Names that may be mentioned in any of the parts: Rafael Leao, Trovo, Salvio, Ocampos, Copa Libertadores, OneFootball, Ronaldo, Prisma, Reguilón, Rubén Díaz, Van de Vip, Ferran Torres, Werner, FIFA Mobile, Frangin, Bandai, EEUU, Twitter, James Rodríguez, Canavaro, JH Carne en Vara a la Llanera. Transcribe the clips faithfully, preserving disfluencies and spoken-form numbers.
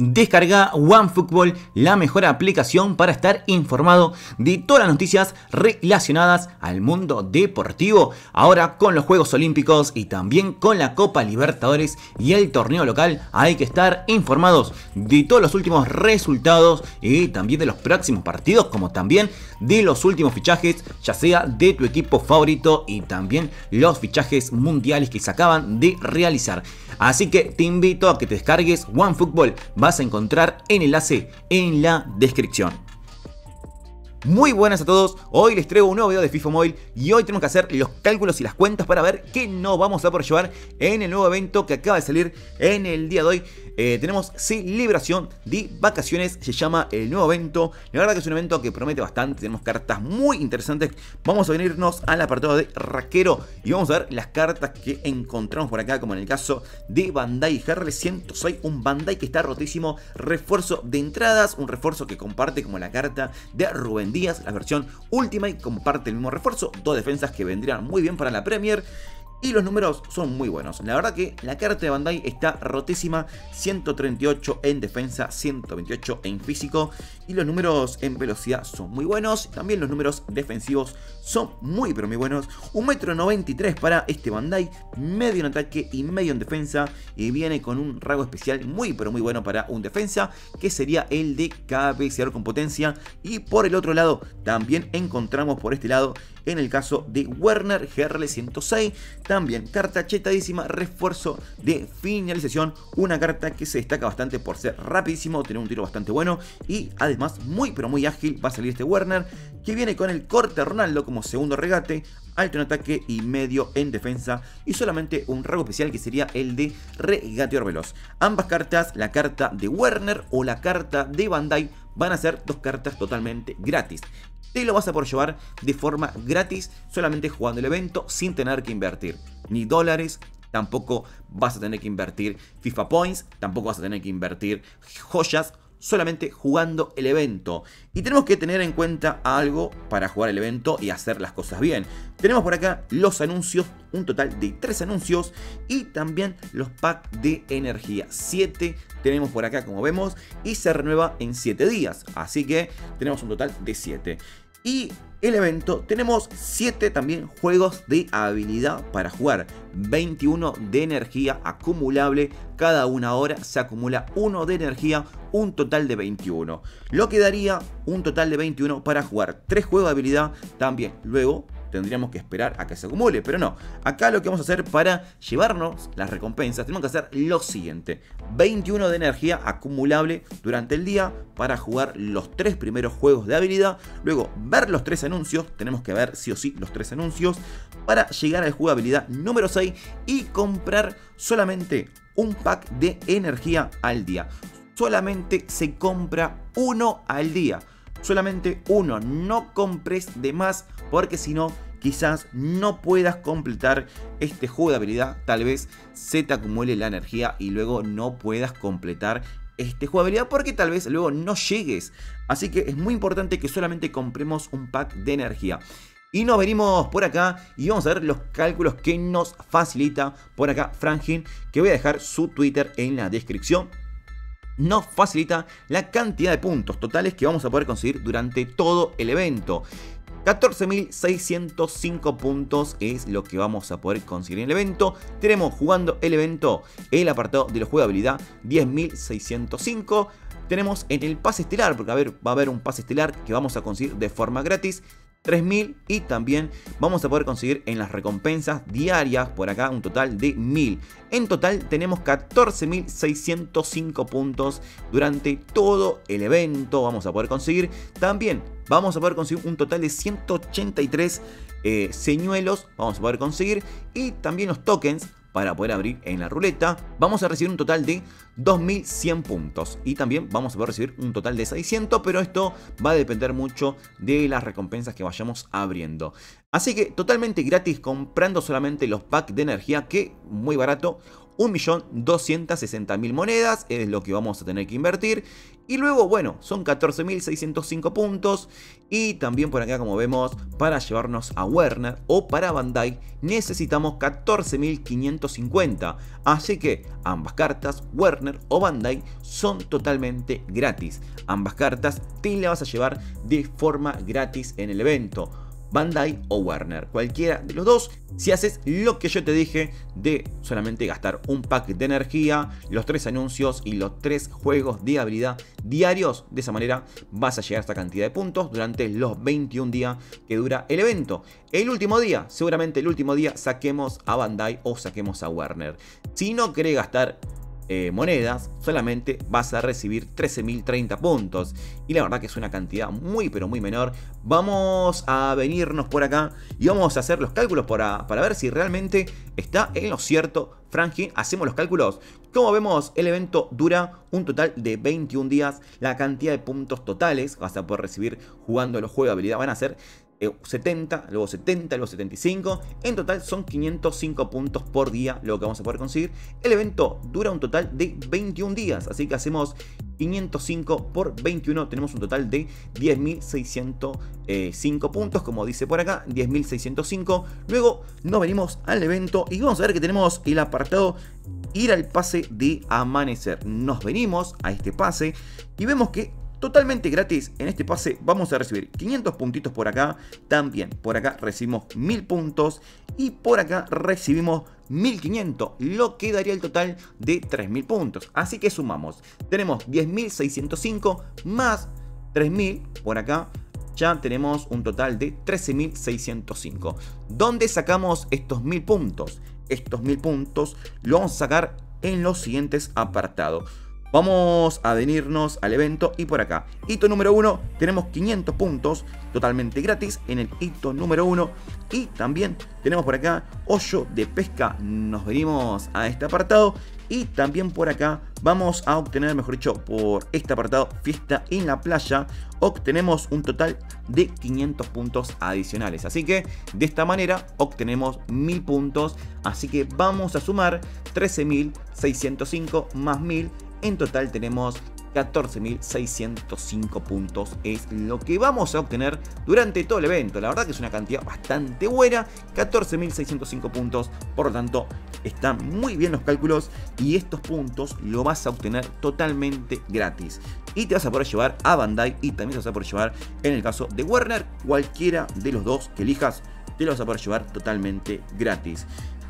Descarga OneFootball, la mejor aplicación para estar informado de todas las noticias relacionadas al mundo deportivo. Ahora con los Juegos Olímpicos y también con la Copa Libertadores y el torneo local, hay que estar informados de todos los últimos resultados y también de los próximos partidos, como también de los últimos fichajes, ya sea de tu equipo favorito y también los fichajes mundiales que se acaban de realizar. Así que te invito a que te descargues OneFootball. Vas a encontrar el enlace en la descripción. Muy buenas a todos, hoy les traigo un nuevo video de FIFA Mobile y hoy tenemos que hacer los cálculos y las cuentas para ver qué nos vamos a poder llevar en el nuevo evento que acaba de salir en el día de hoy. Eh, tenemos celebración de vacaciones, se llama el nuevo evento. La verdad que es un evento que promete bastante, tenemos cartas muy interesantes. Vamos a venirnos al apartado de raquero y vamos a ver las cartas que encontramos por acá, como en el caso de Bandai R ciento seis, un Bandai que está rotísimo, refuerzo de entradas, un refuerzo que comparte como la carta de Rubén Díaz. La versión Ultimate comparte el mismo refuerzo, dos defensas que vendrían muy bien para la Premier. Y los números son muy buenos. La verdad que la carta de Bandai está rotísima. ciento treinta y ocho en defensa, ciento veintiocho en físico. Y los números en velocidad son muy buenos. También los números defensivos son muy pero muy buenos. un metro noventa y tres para este Bandai. Medio en ataque y medio en defensa. Y viene con un rango especial muy pero muy bueno para un defensa, que sería el de cabeceador con potencia. Y por el otro lado también encontramos por este lado, en el caso de Werner G R ciento seis, también carta chetadísima, refuerzo de finalización, una carta que se destaca bastante por ser rapidísimo, tener un tiro bastante bueno y además muy pero muy ágil. Va a salir este Werner, que viene con el corte Ronaldo como segundo regate, alto en ataque y medio en defensa, y solamente un rango especial que sería el de regateador veloz. Ambas cartas, la carta de Werner o la carta de Bandai, van a ser dos cartas totalmente gratis. Te lo vas a poder llevar de forma gratis, solamente jugando el evento sin tener que invertir ni dólares. Tampoco vas a tener que invertir FIFA Points, tampoco vas a tener que invertir joyas, solamente jugando el evento. Y tenemos que tener en cuenta algo para jugar el evento y hacer las cosas bien. Tenemos por acá los anuncios, un total de tres anuncios, y también los packs de energía, siete tenemos por acá como vemos, y se renueva en siete días, así que tenemos un total de siete. Y el evento, tenemos siete también juegos de habilidad para jugar, veintiuno de energía acumulable, cada una hora se acumula uno de energía, un total de veintiuno, lo que daría un total de veintiuno para jugar, tres juegos de habilidad también. Luego tendríamos que esperar a que se acumule, pero no, acá lo que vamos a hacer para llevarnos las recompensas, tenemos que hacer lo siguiente: veintiuno de energía acumulable durante el día para jugar los tres primeros juegos de habilidad, luego ver los tres anuncios, tenemos que ver sí o sí los tres anuncios para llegar al juego de habilidad número seis y comprar solamente un pack de energía al día. Solamente se compra uno al día, solamente uno, no compres de más, porque si no, quizás no puedas completar este juego de habilidad, tal vez se te acumule la energía y luego no puedas completar este juego de habilidad, porque tal vez luego no llegues. Así que es muy importante que solamente compremos un pack de energía. Y nos venimos por acá y vamos a ver los cálculos que nos facilita por acá Frangin, que voy a dejar su Twitter en la descripción. Nos facilita la cantidad de puntos totales que vamos a poder conseguir durante todo el evento. catorce mil seiscientos cinco puntos es lo que vamos a poder conseguir en el evento. Tenemos jugando el evento el apartado de la jugabilidad, diez mil seiscientos cinco. Tenemos en el pase estelar, porque a ver, va a haber un pase estelar que vamos a conseguir de forma gratis, tres mil, y también vamos a poder conseguir en las recompensas diarias por acá un total de mil. En total tenemos catorce mil seiscientos cinco puntos durante todo el evento. Vamos a poder conseguir también, vamos a poder conseguir un total de ciento ochenta y tres eh, señuelos, vamos a poder conseguir, y también los tokens para poder abrir en la ruleta. Vamos a recibir un total de dos mil cien puntos y también vamos a poder recibir un total de seiscientos, pero esto va a depender mucho de las recompensas que vayamos abriendo. Así que totalmente gratis, comprando solamente los packs de energía, que muy barato, un millón doscientas sesenta mil monedas, es lo que vamos a tener que invertir. Y luego, bueno, son catorce mil seiscientos cinco puntos. Y también por acá, como vemos, para llevarnos a Werner o para Bandai necesitamos catorce mil quinientos cincuenta. Así que ambas cartas, Werner o Bandai, son totalmente gratis. Ambas cartas te las vas a llevar de forma gratis en el evento. Bandai o Werner, cualquiera de los dos, si haces lo que yo te dije de solamente gastar un pack de energía, los tres anuncios y los tres juegos de habilidad diarios. De esa manera vas a llegar a esta cantidad de puntos durante los veintiún días que dura el evento. El último día, seguramente el último día saquemos a Bandai o saquemos a Werner. Si no querés gastar Eh, monedas, solamente vas a recibir trece mil treinta puntos, y la verdad que es una cantidad muy pero muy menor. Vamos a venirnos por acá y vamos a hacer los cálculos para, para ver si realmente está en lo cierto Frangin. Hacemos los cálculos. Como vemos, el evento dura un total de veintiún días. La cantidad de puntos totales que vas a poder recibir jugando los juegos de habilidad van a ser setenta, luego setenta, luego setenta y cinco. En total son quinientos cinco puntos por día lo que vamos a poder conseguir. El evento dura un total de veintiún días, así que hacemos quinientos cinco por veintiuno, tenemos un total de diez mil seiscientos cinco puntos, como dice por acá, diez mil seiscientos cinco. Luego nos venimos al evento y vamos a ver que tenemos el apartado ir al pase de amanecer. Nos venimos a este pase y vemos que totalmente gratis en este pase vamos a recibir quinientos puntitos por acá. También por acá recibimos mil puntos y por acá recibimos mil quinientos, lo que daría el total de tres mil puntos. Así que sumamos, tenemos diez mil seiscientos cinco más tres mil por acá. Ya tenemos un total de trece mil seiscientos cinco. ¿Dónde sacamos estos mil puntos? Estos mil puntos lo vamos a sacar en los siguientes apartados. Vamos a venirnos al evento y por acá, hito número uno, tenemos quinientos puntos totalmente gratis en el hito número uno. Y también tenemos por acá hoyo de pesca, nos venimos a este apartado. Y también por acá vamos a obtener, mejor dicho, por este apartado fiesta en la playa, obtenemos un total de quinientos puntos adicionales. Así que de esta manera obtenemos mil puntos. Así que vamos a sumar trece mil seiscientos cinco más mil. En total tenemos catorce mil seiscientos cinco puntos, es lo que vamos a obtener durante todo el evento. La verdad que es una cantidad bastante buena, catorce mil seiscientos cinco puntos. Por lo tanto, están muy bien los cálculos y estos puntos lo vas a obtener totalmente gratis. Y te vas a poder llevar a Bandai y también te vas a poder llevar, en el caso de Werner, cualquiera de los dos que elijas, te lo vas a poder llevar totalmente gratis.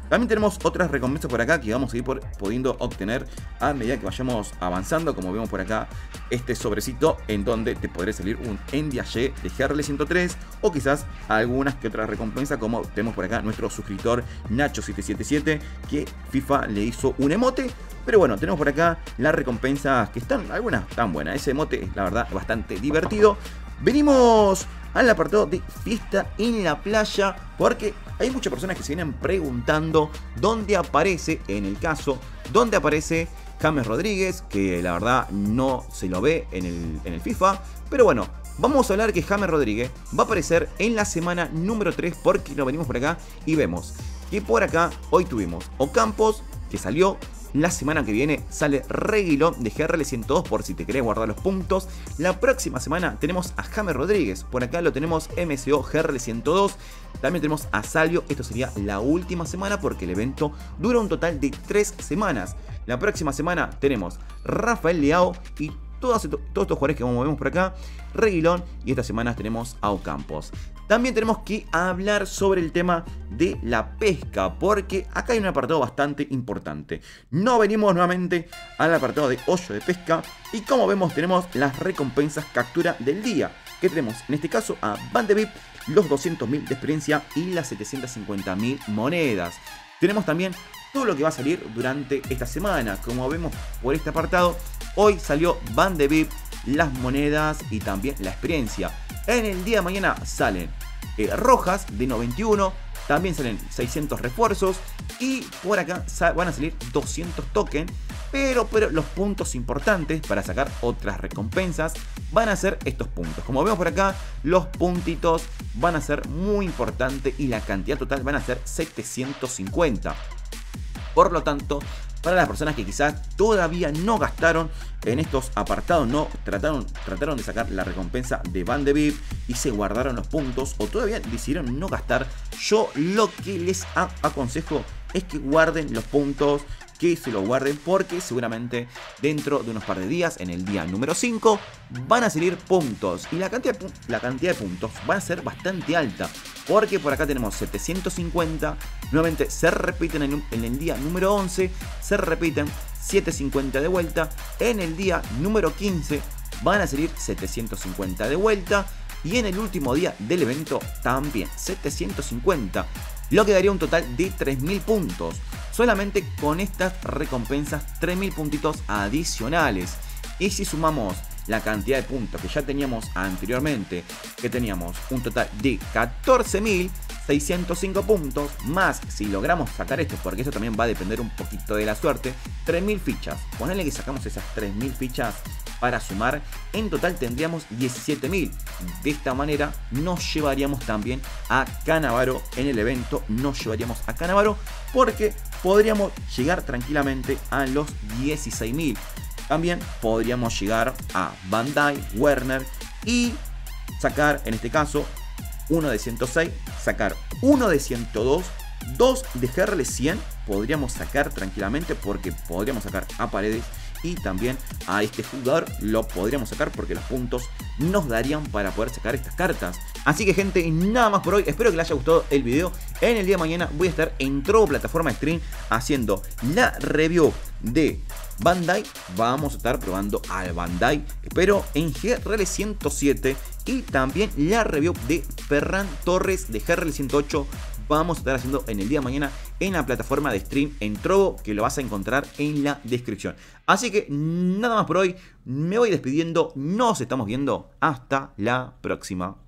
También tenemos otras recompensas por acá que vamos a ir por, pudiendo obtener a medida que vayamos avanzando. Como vemos por acá, este sobrecito en donde te podría salir un Endiaye de Herle ciento tres o quizás algunas que otras recompensas, como tenemos por acá nuestro suscriptor Nacho siete siete siete que FIFA le hizo un emote. Pero bueno, tenemos por acá las recompensas que están, algunas tan buenas. Ese emote es la verdad bastante divertido. Venimos al apartado de fiesta en la playa porque hay muchas personas que se vienen preguntando dónde aparece, en el caso, dónde aparece James Rodríguez, que la verdad no se lo ve en el, en el FIFA. Pero bueno, vamos a hablar que James Rodríguez va a aparecer en la semana número tres porque nos venimos por acá y vemos que por acá hoy tuvimos Ocampos, que salió. La semana que viene sale Reguilón de G R L ciento dos por si te querés guardar los puntos. La próxima semana tenemos a James Rodríguez. Por acá lo tenemos M C O G R L ciento dos. También tenemos a Salvio. Esto sería la última semana porque el evento dura un total de tres semanas. La próxima semana tenemos Rafael Leao y todos estos, todos estos jugadores que vemos por acá. Reguilón, y esta semana tenemos a Ocampos. También tenemos que hablar sobre el tema de la pesca, porque acá hay un apartado bastante importante. Nos venimos nuevamente al apartado de hoyo de pesca y como vemos tenemos las recompensas captura del día, que tenemos en este caso a Van de Vip, los doscientos mil de experiencia y las setecientas cincuenta mil monedas. Tenemos también todo lo que va a salir durante esta semana, como vemos por este apartado. Hoy salió Van de Vip, las monedas y también la experiencia. En el día de mañana salen eh, rojas de noventa y uno, también salen seiscientos refuerzos y por acá van a salir doscientos tokens. Pero, pero los puntos importantes para sacar otras recompensas van a ser estos puntos. Como vemos por acá, los puntitos van a ser muy importantes y la cantidad total van a ser setecientos cincuenta. Por lo tanto, para las personas que quizás todavía no gastaron en estos apartados, no trataron, trataron de sacar la recompensa de Van de Vip y se guardaron los puntos o todavía decidieron no gastar. Yo lo que les aconsejo es que guarden los puntos, que se lo guarden, porque seguramente dentro de unos par de días, en el día número cinco, van a salir puntos. Y la cantidad, la cantidad de puntos va a ser bastante alta, porque por acá tenemos setecientos cincuenta, nuevamente se repiten en, en el día número once, se repiten setecientos cincuenta de vuelta, en el día número quince van a salir setecientos cincuenta de vuelta, y en el último día del evento también setecientos cincuenta, lo que daría un total de tres mil puntos. Solamente con estas recompensas, tres mil puntitos adicionales. Y si sumamos la cantidad de puntos que ya teníamos anteriormente, que teníamos un total de catorce mil seiscientos cinco puntos, más si logramos sacar esto, porque eso también va a depender un poquito de la suerte, tres mil fichas. Ponele que sacamos esas tres mil fichas para sumar, en total tendríamos diecisiete mil. De esta manera nos llevaríamos también a Canavaro en el evento, nos llevaríamos a Canavaro porque podríamos llegar tranquilamente a los dieciséis mil. También podríamos llegar a Bandai, Werner y sacar en este caso uno de ciento seis, sacar uno de ciento dos, dos de G R L cien, podríamos sacar tranquilamente porque podríamos sacar a Paredes y también a este jugador lo podríamos sacar porque los puntos nos darían para poder sacar estas cartas. Así que gente, nada más por hoy, espero que les haya gustado el video. En el día de mañana voy a estar en Trovo plataforma stream haciendo la review de Bandai, vamos a estar probando al Bandai, pero en G R L ciento siete, y también la review de Ferran Torres de G R L ciento ocho, vamos a estar haciendo en el día de mañana en la plataforma de stream en Trovo, que lo vas a encontrar en la descripción. Así que nada más por hoy, me voy despidiendo, nos estamos viendo, hasta la próxima.